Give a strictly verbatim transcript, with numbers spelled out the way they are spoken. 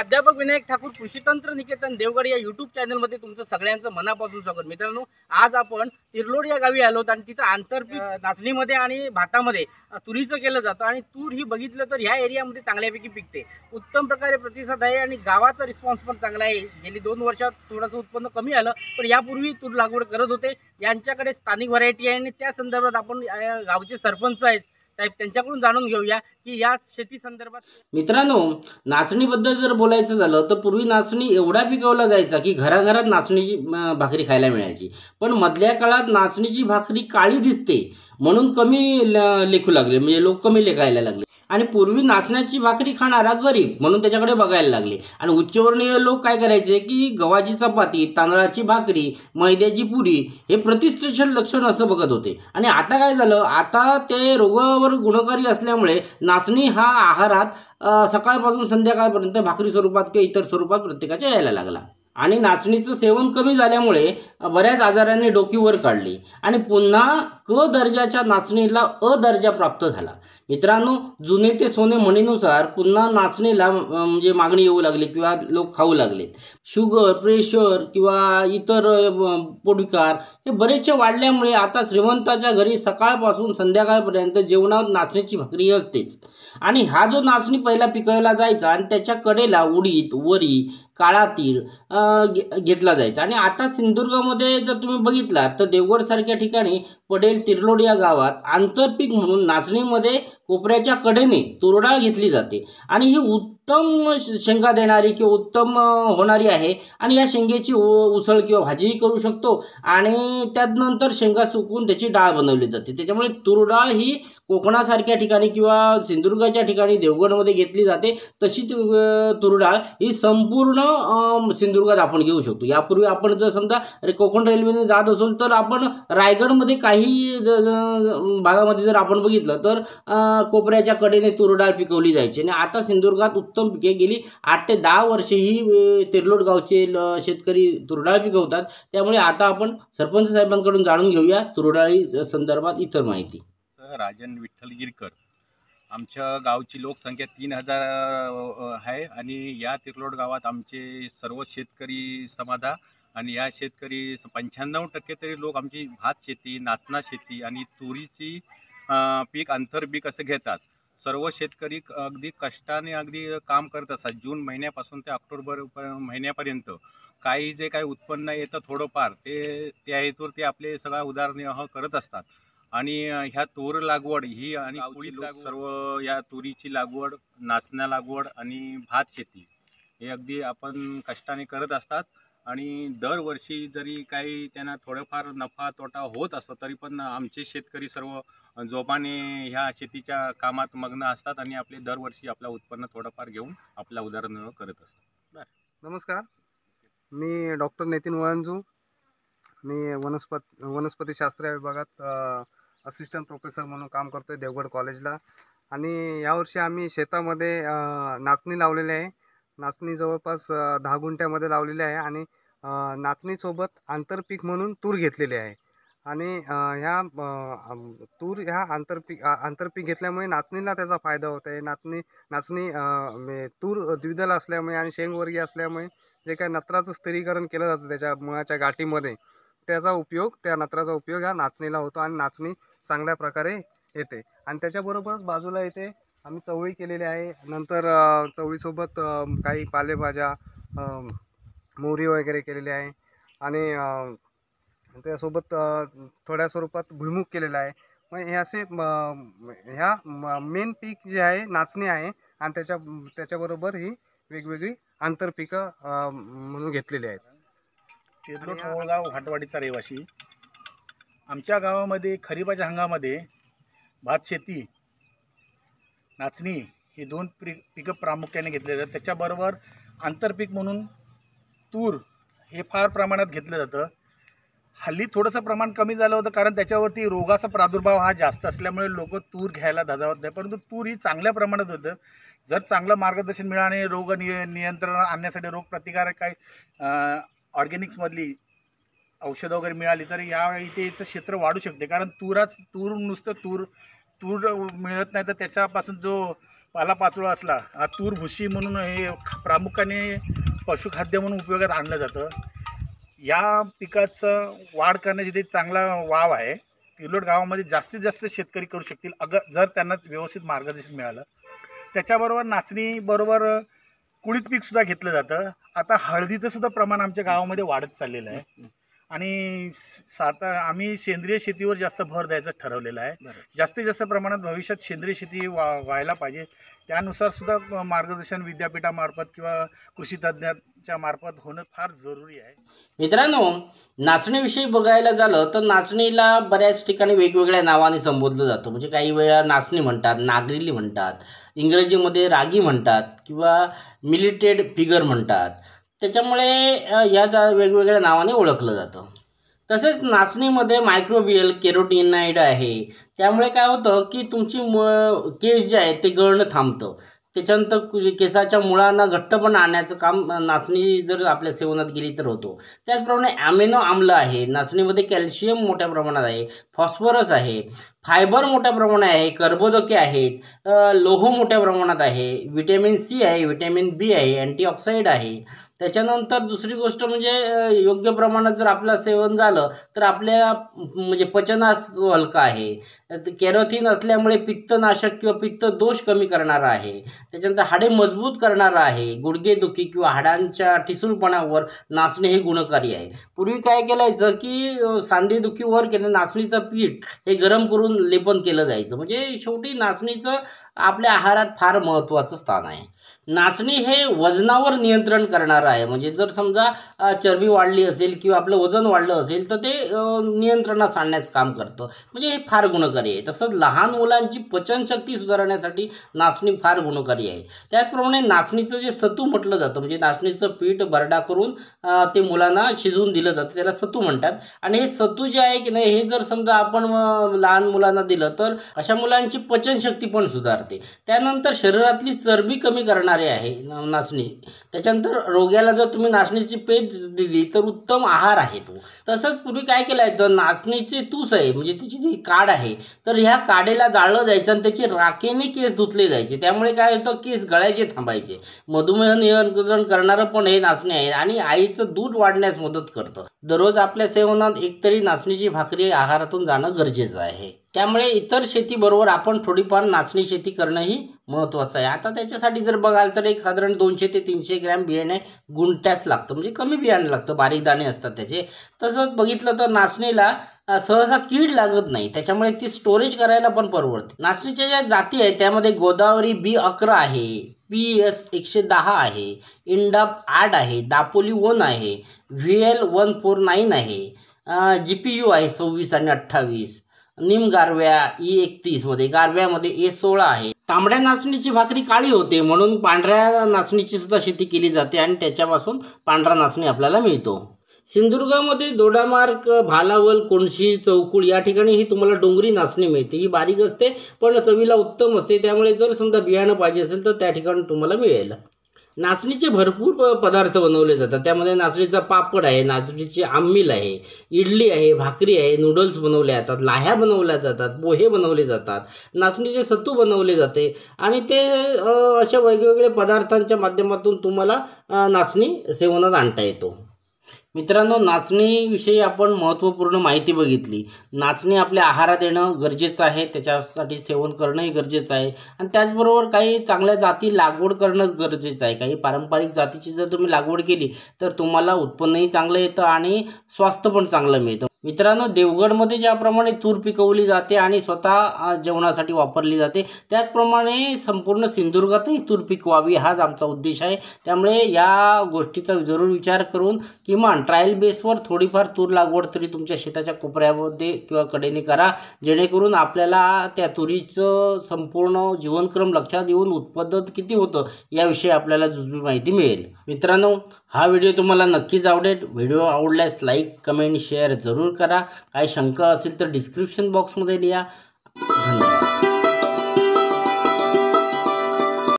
प्राध्यापक विनायक ठाकुर कृषी तंत्र निकेतन देवगढ़ या यूट्यूब चॅनलमध्ये तुमचं सगळ्यांचं मनापासून स्वागत। मित्रांनो, आज आपण तिरलोडीया गावी आलो आणि तिथे आंतरपीक नाचणीमध्ये आणि भातामध्ये तुरीचं केलं जातं आणि तूर ही बघितलं तर ह्या एरियामध्ये चांगल्यापैकी पिकते। उत्तम प्रकारे प्रतिसाद आहे आणि गावाचा रिस्पॉन्स पण चांगला आहे। गेली दोन वर्षात थोडंसं उत्पन्न कमी आलं, पण यापूर्वी तूर लागवड करत होते। यांच्याकडे स्थानिक व्हरायटी आहे आणि त्या संदर्भात आपण गावचे सरपंच आहेत मित्रांनो, नाचणीबद्दल जर बोलायचं झालं तर पूर्वी नाचणी एवढा पिकवला जायचा की घराघरात नाचणीची भाकरी खायला मिळायची। पण मधल्या काळात नाचणीची भाकरी काळी दिसते म्हणून कमी लेखू लागले, म्हणजे लोक कमी लेखायला लागले आणि पूर्वी नाचण्याची भाकरी खाणारा गरीब म्हणून त्याच्याकडे बघायला लागले। आणि उच्चवर्णीय लोक काय करायचे की गव्हाची चपाती, तांदळाची भाकरी, मैद्याची पुरी हे प्रतिष्ठेचं लक्षण असं बघत होते। आणि आता काय झालं, आता ते रोगावर गुणकारी असल्यामुळे नाचणी हा आहारात सकाळपासून संध्याकाळपर्यंत भाकरी स्वरूपात किंवा इतर स्वरूपात प्रत्येकाच्या यायला लागला आणि नाचणीचं सेवन कमी झाल्यामुळे बऱ्याच आजारांनी डोकीवर काढली आणि पुन्हा क दर्जाच्या नाचणीला अ दर्जा प्राप्त झाला। मित्रांनो, जुने ते सोने म्हणीनुसार पुन्हा नाचणीला म्हणजे मागणी येऊ लागली किंवा लोक खाऊ लागले। शुगर, प्रेशर किंवा इतर पोटविकार हे बरेचसे वाढल्यामुळे आता श्रीमंताच्या घरी सकाळपासून संध्याकाळपर्यंत जेवणात नाचणीची भाकरी असतेच। आणि हा जो नाचणी पहिला पिकवला जायचा आणि त्याच्या कडेला उडीद, वरी, काळा तीळ घेतला जायचा। आणि आता सिंधुदुर्गामध्ये जर तुम्ही बघितला तर देवगढ़ सारख्या ठिकाणी पडेल तिरलोडीया गावात आंतरपीक म्हणून नाचणीमध्ये कोपऱ्याच्या कडेने तूर डाळ घेतली जाते आणि ही उत्तम शेंगा देणारी किंवा उत्तम होणारी आहे। आणि या शेंगेची उसळ किंवा भाजीही करू शकतो आणि त्यानंतर शेंगा सुकवून त्याची डाळ बनवली जाते। त्याच्यामुळे तूर डाळ ही कोकणासारख्या ठिकाणी किंवा सिंधुदुर्गाच्या ठिकाणी देवगडमध्ये घेतली जाते, तशी तूर डाळ ही संपूर्ण सिंधुदुर्गात आपण घेऊ शकतो। यापूर्वी आपण जर समजा कोकण रेल्वेने जात असेल तर आपण रायगडमध्ये काही भागामध्ये जर आपण बघितलं तर कोपऱ्याच्या कडेने तूर डाळ पिकवली जायची आणि आता सिंधुदुर्गात उत्तम पिके गेली आठ ते दहा वर्षे ही तिरलोड गावचे शेतकरी तूर डाळ पिकवतात। त्यामुळे आता आपण सरपंच साहेबांकडून जाणून घेऊया तूर डाळी संदर्भात इतर माहिती। राजन विठ्ठल गिरकर, आमच्या गावची लोकसंख्या तीन हजार आहे आणि या तिरलोड गावात आमचे सर्व शेतकरी समाधा आणि या शेतकरी पंच्याण्णव टक्के तरी लोक आमची भात शेती, नाचणा शेती आणि तुरीची पीक आंतरपीक असं घेतात। सर्व शेतकरी अगदी कष्टाने अगदी काम करत असतात। जून महिन्यापासून ते ऑक्टोबर महिन्यापर्यंत काही जे काही उत्पन्न येतं थोडंफार ते त्या हेतूर ते आपले सगळा उदारनिर्वाह करत असतात। आणि ह्या तूर लागवड ही आणि उडीद सर्व या तुरीची लागवड, नाचण्या लागवड आणि भात शेती हे अगदी आपण कष्टाने करत असतात। आणि दरवर्षी जरी काही त्यांना थोडंफार नफा तोटा होत असतो तरी पण आमचे शेतकरी सर्व जोपाने ह्या शेतीच्या कामात मग्न असतात आणि आपले दरवर्षी आपला उत्पन्न थोडंफार घेऊन आपला उदारनिर्वाह करत असतात। नमस्कार, मी डॉक्टर नितिन वरंजू, मी वनस्पत वनस्पतीशास्त्र या विभागात असिस्टंट प्रोफेसर म्हणून काम करतो आहे देवगढ़ कॉलेजला। आणि यावर्षी आम्ही शेतामध्ये नाचणी लावलेली आहे। नाचणी जवळपास दहा गुंठ्यामध्ये लावलेली आहे आणि नाचणीसोबत आंतरपीक म्हणून तूर घेतलेली आहे। आणि ह्या तूर ह्या आंतरपीक आंतरपीक घेतल्यामुळे नाचणीला त्याचा फायदा होत आहे। नाचणी नाचणी तूर द्विदल असल्यामुळे आणि शेंगवर्गीय असल्यामुळे जे काय नत्राचं स्थिरीकरण केलं जातं त्याच्या मुळाच्या गाठीमध्ये त्याचा उपयोग त्या नत्राचा उपयोग ह्या नाचणीला होतो आणि नाचणी चांगल्या प्रकारे येते। आणि त्याच्याबरोबरच बाजूला येते आम्ही चवळी केलेली आहे। नंतर चवळीसोबत काही पालेभाज्या, मोहरी वगैरे केलेली आहे आणि त्यासोबत थोड्या स्वरूपात भुईमूग केलेला आहे। मग हे असे ह्या मेन पीक जे आहे नाचणी आहे आणि त्याच्या त्याच्याबरोबर ही वेगवेगळी आंतरपिकं म्हणून घेतलेली आहेत। तिरलोड कोळगाव घाटवाडीचा रहिवासी, आमच्या गावामध्ये खरीपाच्या हंगामध्ये भात शेती, नाचणी हे दोन पी पिकं प्रामुख्याने घेतले जातात। त्याच्याबरोबर आंतरपीक म्हणून तूर हे फार प्रमाणात घेतलं जातं। हल्ली थोडंसं प्रमाण कमी झालं होतं कारण त्याच्यावरती रोगाचा प्रादुर्भाव हा जास्त असल्यामुळे लोक तूर घ्यायला धजावत नाही, परंतु तूर ही चांगल्या प्रमाणात होतं। जर चांगलं मार्गदर्शन मिळाले रोग निय नियंत्रण आणण्यासाठी रोगप्रतिकारक काही ऑर्गॅनिक्समधली औषधं वगैरे मिळाली तर यावेळी तेचं क्षेत्र वाढू शकते। कारण तुराच तूर नुसतं तूर तूर मिळत नाही तर त्याच्यापासून जो पालापाचोळा असला हा तूर भुशी म्हणून हे प्रामुख्याने पशुखाद्य म्हणून उपयोगात आणलं जातं। या पिकाचं वाढ करण्याची ते चांगला वाव आहे। तिरलोड गावामध्ये जास्तीत जास्त शेतकरी करू शकतील अगर जर त्यांना व्यवस्थित मार्गदर्शन मिळालं। त्याच्याबरोबर नाचणी बरोबर कुळीत पीकसुद्धा घेतलं जातं। आता हळदीचं सुद्धा प्रमाण आमच्या गावामध्ये वाढत चाललेलं आहे आणि सात आम्ही सेंद्रिय शेतीवर जास्त भर द्यायचं ठरवलेलं आहे। जास्तीत जास्त प्रमाणात भविष्यात सेंद्रिय शेती वा व्हायला पाहिजे। त्यानुसार सुद्धा मार्गदर्शन विद्यापीठामार्फत किंवा कृषी तज्ञांच्या मार्फत होणं फार जरूरी आहे। मित्रांनो, नाचणीविषयी बघायला झालं तर नाचणीला बऱ्याच ठिकाणी वेगवेगळ्या नावाने संबोधलं जातं। म्हणजे काही वेळा नाचणी म्हणतात, नागरिली म्हणतात, इंग्रजीमध्ये रागी म्हणतात किंवा मिलिटेड फिगर म्हणतात। त्याच्यामुळे या जा वेगवेगळ्या नावाने ओळखलं जातं। तसेच नाचणीमध्ये मायक्रोबियल कॅरोटीनॉइड आहे, त्यामुळे काय होतं की तुमची म केस जे आहे ते गळणं थांबतं। त्याच्यानंतर केसाच्या मुळांना घट्टपणा आणण्याचं काम नाचणी जर आपल्या सेवनात गेली तर होतो। त्याचप्रमाणे ॲमिनो आम्ल आहे, नाचणीमध्ये कॅल्शियम मोठ्या प्रमाणात आहे, फॉस्फरस आहे, फायबर मोठ्या प्रमाणात आहे, कर्बोदके आहेत, लोह मोठ्या प्रमाणात आहे, व्हिटॅमिन सी आहे, व्हिटॅमिन बी आहे, अँटीऑक्साईड आहे। त्याच्यानंतर दुसरी गोष्ट म्हणजे योग्य प्रमाणात जर आपलं सेवन झालं तर आपल्या म्हणजे पचनास हलका आहे। कॅरोटीन असल्यामुळे पित्तनाशक किंवा पित्त दोष कमी करणारा आहे। त्याच्यानंतर हाडे मजबूत करणारा आहे। गुडघेदुखी किंवा हाडांच्या ठिसूळपणावर नाचणे हे गुणकारी आहे। पूर्वी काय केलायचं की सांधेदुखीवर केलं नाचणीचं पीठ हे गरम करून लेपन केलं जायचं। म्हणजे शेवटी नाचणीचं आपल्या आहारात फार महत्त्वाचं स्थान आहे। नाचणी हे वजनावर नियंत्रण करणारं आहे। म्हणजे जर समजा चरबी वाढली असेल किंवा आपलं वजन वाढलं असेल तर ते नियंत्रणास आणण्याचं काम करतं। म्हणजे हे फार गुणकारी आहे। तसंच लहान मुलांची पचनशक्ती सुधारण्यासाठी नाचणी फार गुणकारी आहे। त्याचप्रमाणे नाचणीचं जे सत्तू म्हटलं जातं म्हणजे नाचणीचं पीठ भरडा करून ते मुलांना शिजवून दिलं जातं, त्याला सत्तू म्हणतात। आणि हे सत्तू जे आहे की नाही हे जर समजा आपण लहान मुलांना दिलं तर अशा मुलांची पचनशक्ती पण सुधारते। त्यानंतर शरीरातली चरबी कमी करणारे आहे नाचणी। त्याच्यानंतर रोग्याला जर तुम्ही नाचणीची पेज दिली तर उत्तम आहार आहे तो। तसंच पूर्वी काय केलं आहे तर नाचणीचे तूस आहे म्हणजे तिची जी काड आहे तर ह्या काडेला जाळलं जायचं आणि त्याची राखेने केस धुतले जायचे। त्यामुळे काय होतं केस गळायचे थांबायचे। मधुमेह नियंत्रण करणारं पण हे नाचणी आहे आणि आईचं दूध वाढण्यास मदत करतं। दररोज आपल्या सेवनात एकतरी नाचणीची भाकरी आहारातून जाणं गरजेचं आहे। त्यामुळे इतर शेतीबरोबर आपण थोडीफार नाचणी शेती करणंही महत्त्वाचं आहे। आता त्याच्यासाठी जर बघाल तर एक साधारण दोनशे ते तीनशे ग्रॅम बियाणे गुंठ्यास लागतं, म्हणजे कमी बियाणे लागतं, बारीक दाणे असतात त्याचे। तसंच बघितलं तर नाचणीला सहसा कीड लागत नाही, त्याच्यामुळे ती स्टोरेज करायला पण परवडते। नाचणीच्या ज्या जाती आहेत त्यामध्ये गोदावरी बी अकरा आहे, पीएस एकशे दहा आहे, इंडाफ आठ आहे, दापोली वन आहे, व्हीएल वन फोर नाईन आहे, जीपीयू आहे सव्वीस आणि अठ्ठावीस, निमगारव्या ई एकतीस मध्ये, गारव्यामध्ये ए सोळा आहे। तांबड्या नाचणीची भाकरी काळी होते म्हणून पांढऱ्या नाचणीची सुद्धा शेती केली जाते आणि त्याच्यापासून पांढरा नाचणी आपल्याला मिळतो। सिंधुदुर्गामध्ये दोडा मार्क, भालावल, कोणशी, चौकुळ या ठिकाणी ही तुम्हाला डोंगरी नाचणी मिळते। ही बारीक असते पण चवीला उत्तम असते। त्यामुळे जर समजा बियाणं पाहिजे असेल तर त्या ठिकाणी तुम्हाला मिळेल। नाचणीचे भरपूर पदार्थ बनवले जातात। त्यामध्ये नाचणीचा पापड आहे, नाचणीची आंबील आहे, इडली आहे, भाकरी आहे, नूडल्स बनवल्या जातात, लाह्या बनवल्या जातात, पोहे बनवले जातात, नाचणीचे सत्तू बनवले जाते आणि ते अशा वेगवेगळ्या पदार्थांच्या माध्यमातून तुम्हाला नाचणी सेवनात आणता येतो। मित्रांनो, नाचणीविषयी आपण महत्त्वपूर्ण माहिती बघितली। नाचणी आपल्या आहारात येणं गरजेचं आहे, त्याच्यासाठी सेवन करणंही गरजेचं आहे आणि त्याचबरोबर काही चांगल्या जाती लागवड करणंच गरजेचं आहे। काही पारंपरिक जातीची जर तुम्ही लागवड केली तर तुम्हाला उत्पन्नही चांगलं येतं आणि स्वास्थ्य पण चांगलं मिळतं। मित्रांनो, देवगडमध्ये ज्याप्रमाणे तूर पिकवली जाते आणि स्वतः जेवणासाठी वापरली जाते त्याचप्रमाणे संपूर्ण सिंधुदुर्गातही तूर पिकवावी हाच आमचा उद्देश आहे। त्यामुळे या गोष्टीचा जरूर विचार करून किमान ट्रायल बेसवर थोडीफार तूर लागवड तरी तुमच्या शेताच्या कोपऱ्यामध्ये किंवा कडेने करा, जेणेकरून आपल्याला त्या तुरीचं संपूर्ण जीवनक्रम लक्षात येऊन उत्पादन किती होतं याविषयी आपल्याला जुजबी माहिती मिळेल। मित्रांनो, हा व्हिडिओ तुम्हाला नक्कीच आवडेल। व्हिडिओ आवडल्यास लाईक, कमेंट, शेअर जरूर करा। काही शंका असेल तर डिस्क्रिप्शन बॉक्समध्ये लिहा। धन्यवाद।